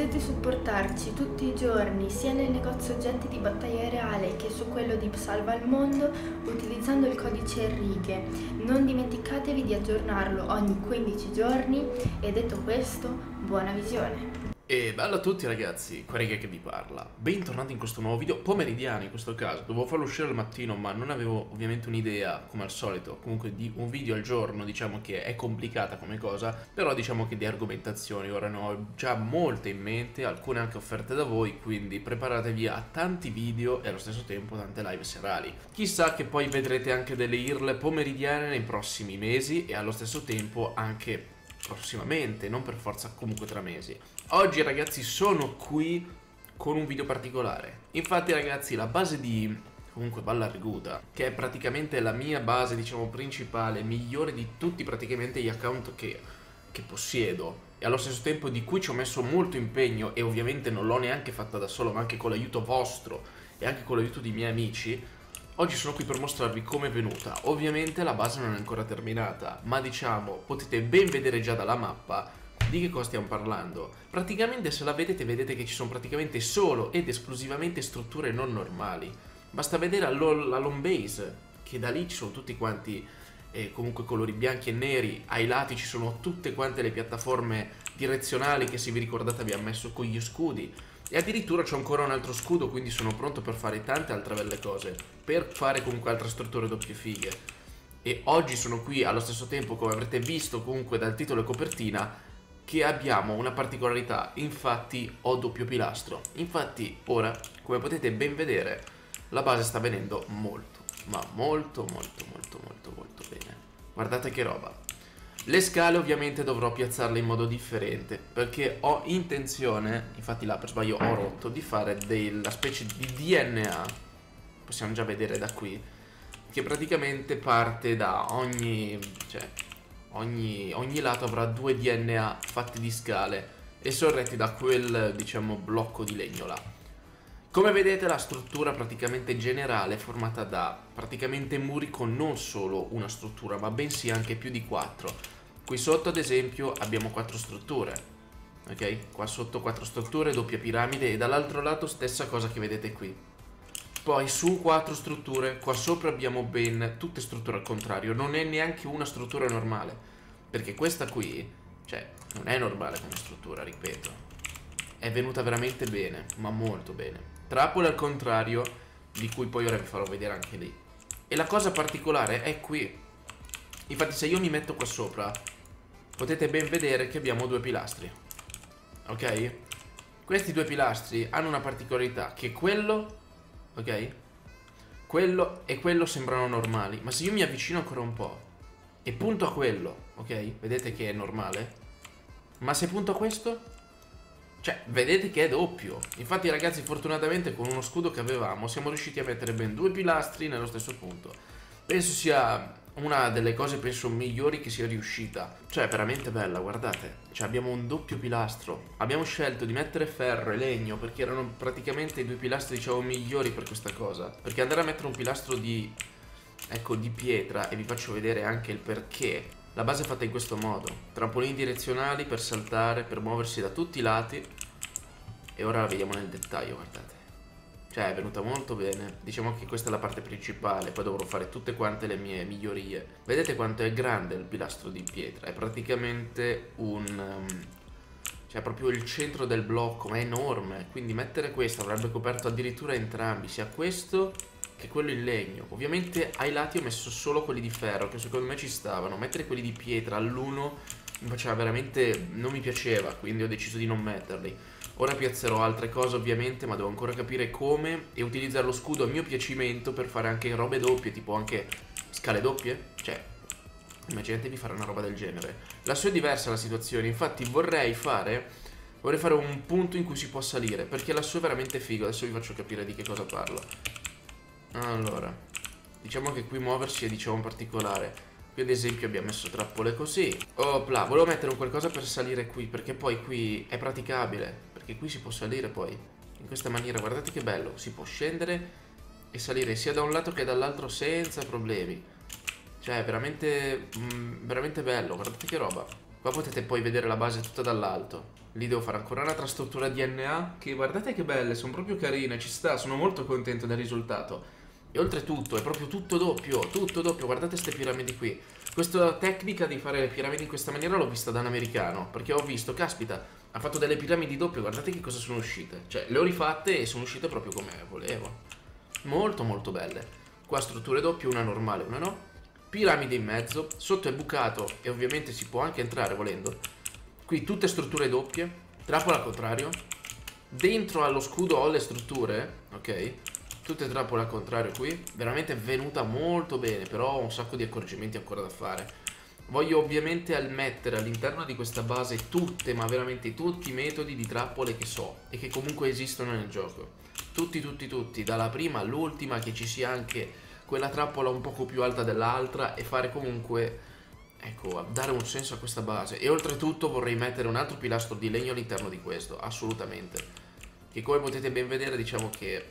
Potete supportarci tutti i giorni sia nel negozio Gente di Battaglia Reale che su quello di Salva il Mondo utilizzando il codice Righe. Non dimenticatevi di aggiornarlo ogni 15 giorni e detto questo, buona visione! E bello a tutti ragazzi, qua Righe che vi parla. Bentornati in questo nuovo video pomeridiano in questo caso. Dovevo farlo uscire al mattino ma non avevo ovviamente un'idea, come al solito, comunque di un video al giorno, diciamo che è complicata come cosa, però diciamo che di argomentazioni ora ne ho già molte in mente, alcune anche offerte da voi, quindi preparatevi a tanti video e allo stesso tempo tante live serali. Chissà che poi vedrete anche delle IRL pomeridiane nei prossimi mesi e allo stesso tempo anche prossimamente, non per forza comunque tra mesi. Oggi ragazzi sono qui con un video particolare. Infatti ragazzi la base di comunque Vallarguda, che è praticamente la mia base diciamo principale, migliore di tutti praticamente gli account che possiedo e allo stesso tempo di cui ci ho messo molto impegno e ovviamente non l'ho neanche fatta da solo ma anche con l'aiuto vostro e anche con l'aiuto di miei amici. Oggi sono qui per mostrarvi come è venuta. Ovviamente la base non è ancora terminata, ma diciamo potete ben vedere già dalla mappa di che cosa stiamo parlando. Praticamente se la vedete, vedete che ci sono praticamente solo ed esclusivamente strutture non normali. Basta vedere la long base, che da lì ci sono tutti quanti comunque colori bianchi e neri, ai lati ci sono tutte quante le piattaforme direzionali che se vi ricordate abbiamo messo con gli scudi. E addirittura c'ho ancora un altro scudo, quindi sono pronto per fare tante altre belle cose, per fare comunque altre strutture doppie fighe. E oggi sono qui allo stesso tempo, come avrete visto comunque dal titolo e copertina, che abbiamo una particolarità, infatti ho doppio pilastro. Infatti ora, come potete ben vedere, la base sta venendo molto, ma molto bene. Guardate che roba. Le scale ovviamente dovrò piazzarle in modo differente perché ho intenzione, infatti là per sbaglio ho rotto, di fare della specie di DNA, possiamo già vedere da qui, che praticamente parte da ogni lato avrà due DNA fatti di scale e sorretti da quel diciamo blocco di legno là. Come vedete la struttura praticamente generale è formata da praticamente muri con non solo una struttura ma bensì anche più di 4. Qui sotto ad esempio abbiamo 4 strutture, ok? Qua sotto 4 strutture, doppia piramide e dall'altro lato stessa cosa che vedete qui. Poi su 4 strutture, qua sopra abbiamo ben tutte strutture al contrario, non è neanche una struttura normale, perché questa qui, cioè, non è normale come struttura, ripeto. È venuta veramente bene, ma molto bene. Trappole al contrario, di cui poi ora vi farò vedere anche lì. E la cosa particolare è qui. Infatti se io mi metto qua sopra, potete ben vedere che abbiamo due pilastri, ok? Questi due pilastri hanno una particolarità, che quello, ok? Quello e quello sembrano normali, ma se io mi avvicino ancora un po' e punto a quello, ok? Vedete che è normale? Ma se punto a questo? Cioè, vedete che è doppio. Infatti ragazzi, fortunatamente con uno scudo che avevamo siamo riusciti a mettere ben due pilastri nello stesso punto. Penso sia una delle cose penso migliori che sia riuscita. Cioè è veramente bella, guardate. Cioè abbiamo un doppio pilastro. Abbiamo scelto di mettere ferro e legno perché erano praticamente i due pilastri diciamo migliori per questa cosa. Perché andare a mettere un pilastro di, ecco, di pietra, e vi faccio vedere anche il perché. La base è fatta in questo modo. Trampolini direzionali per saltare, per muoversi da tutti i lati. E ora la vediamo nel dettaglio, guardate. Cioè è venuta molto bene. Diciamo che questa è la parte principale. Poi dovrò fare tutte quante le mie migliorie. Vedete quanto è grande il pilastro di pietra. È praticamente un, cioè proprio il centro del blocco. Ma è enorme. Quindi mettere questo avrebbe coperto addirittura entrambi, sia questo che quello in legno. Ovviamente ai lati ho messo solo quelli di ferro, che secondo me ci stavano. Mettere quelli di pietra all'uno mi faceva veramente, non mi piaceva, quindi ho deciso di non metterli. Ora piazzerò altre cose ovviamente, ma devo ancora capire come e utilizzare lo scudo a mio piacimento per fare anche robe doppie, tipo anche scale doppie. Cioè, immaginatevi fare una roba del genere. La sua è diversa la situazione, infatti vorrei fare un punto in cui si può salire, perché la sua è veramente figo, adesso vi faccio capire di che cosa parlo. Allora, diciamo che qui muoversi è diciamo particolare. Qui ad esempio abbiamo messo trappole così. Opla, volevo mettere un qualcosa per salire qui, perché poi qui è praticabile. E qui si può salire poi in questa maniera, guardate che bello, si può scendere e salire sia da un lato che dall'altro senza problemi. Cioè è veramente bello, guardate che roba. Qua potete poi vedere la base tutta dall'alto. Lì devo fare ancora un'altra struttura DNA, che guardate che belle, sono proprio carine, ci sta, sono molto contento del risultato. E oltretutto è proprio tutto doppio, guardate queste piramidi qui. Questa tecnica di fare le piramidi in questa maniera l'ho vista da un americano, perché ho visto, caspita, ha fatto delle piramidi doppie, guardate che cosa sono uscite. Cioè, le ho rifatte e sono uscite proprio come volevo. Molto molto belle. Qua strutture doppie, una normale, una no. Piramide in mezzo, sotto è bucato e ovviamente si può anche entrare volendo. Qui tutte strutture doppie, trappola al contrario. Dentro allo scudo ho le strutture, ok? Tutte trappole al contrario qui. Veramente è venuta molto bene, però ho un sacco di accorgimenti ancora da fare. Voglio ovviamente mettere all'interno di questa base tutte, ma veramente tutti i metodi di trappole che so e che comunque esistono nel gioco. Tutti, dalla prima all'ultima, che ci sia anche quella trappola un poco più alta dell'altra e fare comunque, ecco, dare un senso a questa base. E oltretutto vorrei mettere un altro pilastro di legno all'interno di questo, assolutamente. Che come potete ben vedere, diciamo che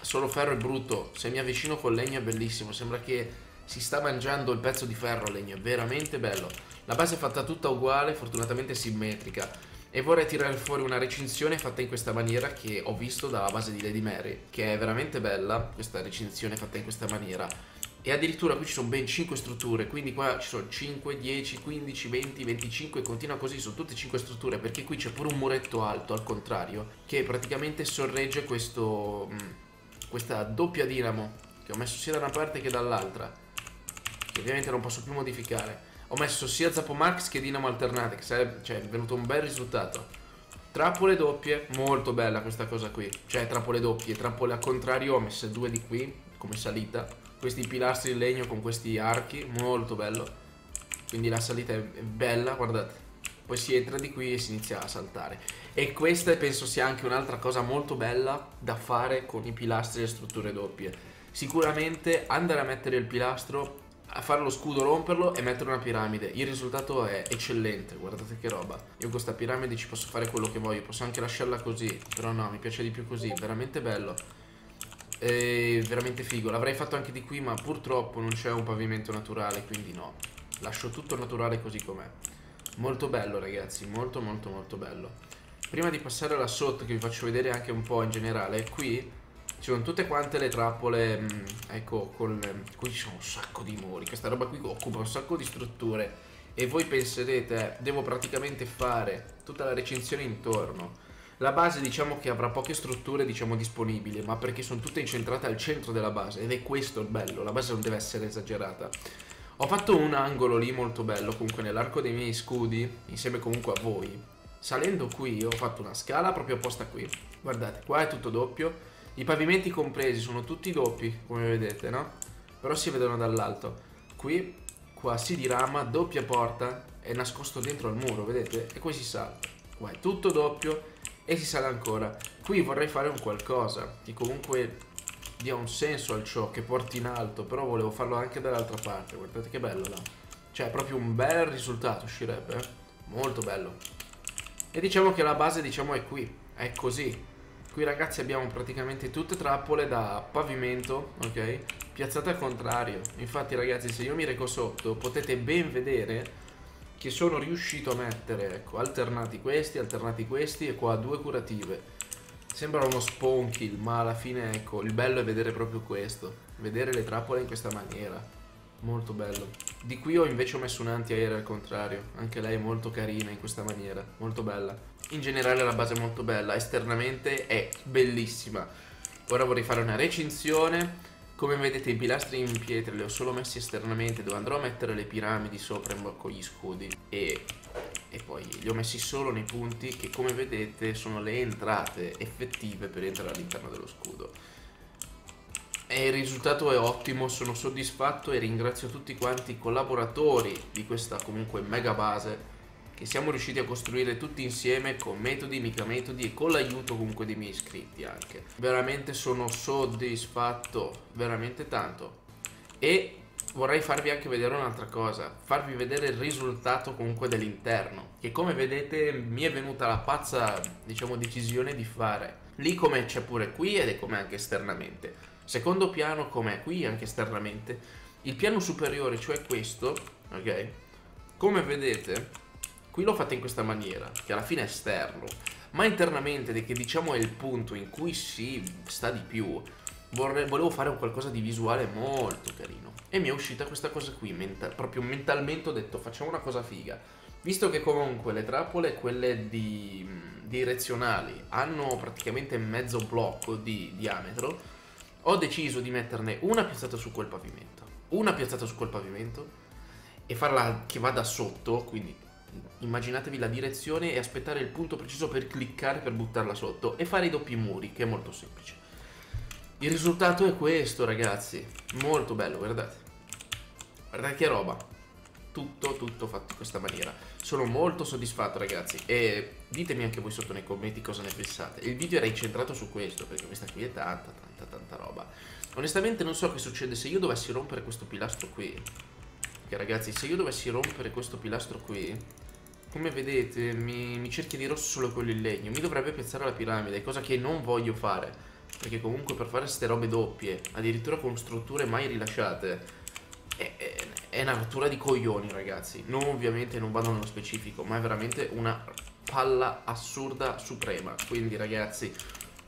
solo ferro è brutto, se mi avvicino col legno è bellissimo, sembra che si sta mangiando il pezzo di ferro al legno, è veramente bello. La base è fatta tutta uguale, fortunatamente simmetrica, e vorrei tirare fuori una recinzione fatta in questa maniera che ho visto dalla base di Lady Mary, che è veramente bella questa recinzione fatta in questa maniera. E addirittura qui ci sono ben 5 strutture, quindi qua ci sono 5, 10, 15, 20, 25, continua così, sono tutte 5 strutture, perché qui c'è pure un muretto alto al contrario, che praticamente sorregge questo... questa doppia dinamo che ho messo sia da una parte che dall'altra, che ovviamente non posso più modificare. Ho messo sia ZapoMax che Dinamo Alternate, che sarebbe, cioè, è venuto un bel risultato. Trappole doppie, molto bella questa cosa qui. Cioè trappole doppie, trappole al contrario, ho messe 2 di qui come salita. Questi pilastri in legno con questi archi, molto bello. Quindi la salita è bella, guardate. Poi si entra di qui e si inizia a saltare. E questa penso sia anche un'altra cosa molto bella da fare con i pilastri e le strutture doppie. Sicuramente andare a mettere il pilastro, a fare lo scudo, romperlo e mettere una piramide. Il risultato è eccellente, guardate che roba. Io con questa piramide ci posso fare quello che voglio, posso anche lasciarla così, però no, mi piace di più così, veramente bello. E veramente figo, l'avrei fatto anche di qui ma purtroppo non c'è un pavimento naturale, quindi no. Lascio tutto naturale così com'è. Molto bello ragazzi, molto bello. Prima di passare là sotto, che vi faccio vedere anche un po' in generale, qui ci sono tutte quante le trappole, ecco, qui ci sono un sacco di muri, questa roba qui occupa un sacco di strutture. E voi penserete, devo praticamente fare tutta la recinzione intorno. La base diciamo che avrà poche strutture diciamo disponibili, ma perché sono tutte incentrate al centro della base, ed è questo il bello, la base non deve essere esagerata. Ho fatto un angolo lì molto bello, comunque nell'arco dei miei scudi, insieme comunque a voi. Salendo qui ho fatto una scala proprio apposta qui. Guardate, qua è tutto doppio. I pavimenti compresi sono tutti doppi, come vedete, no? Però si vedono dall'alto. Qui, qua si dirama, doppia porta, è nascosto dentro al muro, vedete? E qui si salta. Qua è tutto doppio e si sale ancora. Qui vorrei fare un qualcosa che comunque dia un senso al ciò, che porti in alto, però volevo farlo anche dall'altra parte, guardate che bello là. Cioè proprio un bel risultato uscirebbe, eh? Molto bello. E diciamo che la base diciamo è qui, è così. Qui ragazzi abbiamo praticamente tutte trappole da pavimento, ok? Piazzate al contrario. Infatti ragazzi, se io mi reco sotto potete ben vedere che sono riuscito a mettere, ecco, alternati questi e qua 2 curative. Sembra uno spawn kill, ma alla fine ecco, il bello è vedere proprio questo, vedere le trappole in questa maniera, molto bello. Di qui ho invece messo un antiaereo al contrario, anche lei è molto carina in questa maniera, molto bella. In generale la base è molto bella, esternamente è bellissima. Ora vorrei fare una recinzione, come vedete i pilastri in pietra li ho solo messi esternamente, dove andrò a mettere le piramidi sopra in bocco agli scudi e poi li ho messi solo nei punti che come vedete sono le entrate effettive per entrare all'interno dello scudo. E il risultato è ottimo, sono soddisfatto e ringrazio tutti quanti i collaboratori di questa comunque mega base che siamo riusciti a costruire tutti insieme con metodi, mica metodi e con l'aiuto comunque dei miei iscritti anche. Veramente sono soddisfatto, veramente tanto. E vorrei farvi anche vedere un'altra cosa, farvi vedere il risultato comunque dell'interno, che come vedete mi è venuta la pazza, diciamo, decisione di fare lì come c'è pure qui ed è come anche esternamente. Secondo piano com'è qui anche esternamente. Il piano superiore, cioè questo, ok? Come vedete qui l'ho fatta in questa maniera, che alla fine è esterno, ma internamente, che diciamo è il punto in cui si sta di più, volevo fare un qualcosa di visuale molto carino. E mi è uscita questa cosa qui, proprio mentalmente ho detto facciamo una cosa figa. Visto che comunque le trappole, quelle direzionali, hanno praticamente mezzo blocco di diametro, ho deciso di metterne una piazzata su quel pavimento, una piazzata su quel pavimento, e farla che vada sotto, quindi immaginatevi la direzione e aspettare il punto preciso per cliccare per buttarla sotto, e fare i doppi muri, che è molto semplice. Il risultato è questo, ragazzi, molto bello, guardate, guardate che roba, tutto fatto in questa maniera. Sono molto soddisfatto, ragazzi, e ditemi anche voi sotto nei commenti cosa ne pensate. Il video era incentrato su questo, perché questa qui è tanta roba. Onestamente non so che succede se io dovessi rompere questo pilastro qui, perché ragazzi, se io dovessi rompere questo pilastro qui, come vedete mi cerchia di rosso solo quello in legno, mi dovrebbe piazzare la piramide, cosa che non voglio fare, perché comunque per fare queste robe doppie, addirittura con strutture mai rilasciate, è una rottura di coglioni, ragazzi. Non, ovviamente non vado nello specifico, ma è veramente una palla assurda suprema. Quindi ragazzi,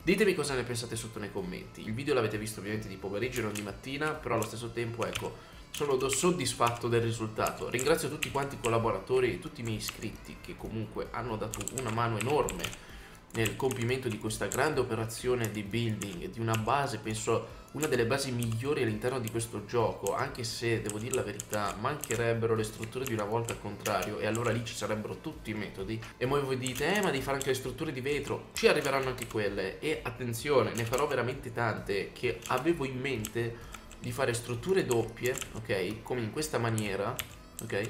ditemi cosa ne pensate sotto nei commenti. Il video l'avete visto ovviamente di pomeriggio e non di mattina, però allo stesso tempo, ecco, sono soddisfatto del risultato. Ringrazio tutti quanti i collaboratori e tutti i miei iscritti, che comunque hanno dato una mano enorme nel compimento di questa grande operazione di building, di una base, penso una delle basi migliori all'interno di questo gioco, anche se, devo dire la verità, mancherebbero le strutture di una volta al contrario, e allora lì ci sarebbero tutti i metodi. E voi dite, ma devi fare anche le strutture di vetro, ci arriveranno anche quelle, e attenzione, ne farò veramente tante, che avevo in mente di fare strutture doppie, ok, come in questa maniera, ok,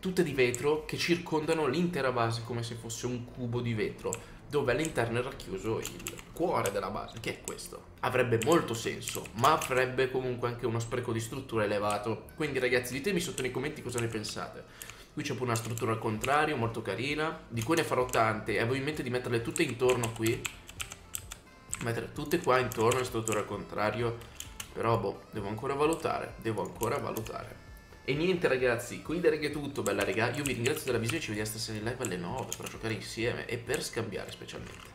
tutte di vetro, che circondano l'intera base come se fosse un cubo di vetro, dove all'interno è racchiuso il cuore della base, che è questo. Avrebbe molto senso, ma avrebbe comunque anche uno spreco di struttura elevato. Quindi ragazzi, ditemi sotto nei commenti cosa ne pensate. Qui c'è pure una struttura al contrario, molto carina, di cui ne farò tante, e avevo in mente di metterle tutte intorno qui, mettere tutte qua intorno alla struttura al contrario, però boh, devo ancora valutare, E niente ragazzi, qui da Righe è tutto, bella raga, io vi ringrazio della visione e ci vediamo stasera in live alle 9 per giocare insieme e per scambiare specialmente.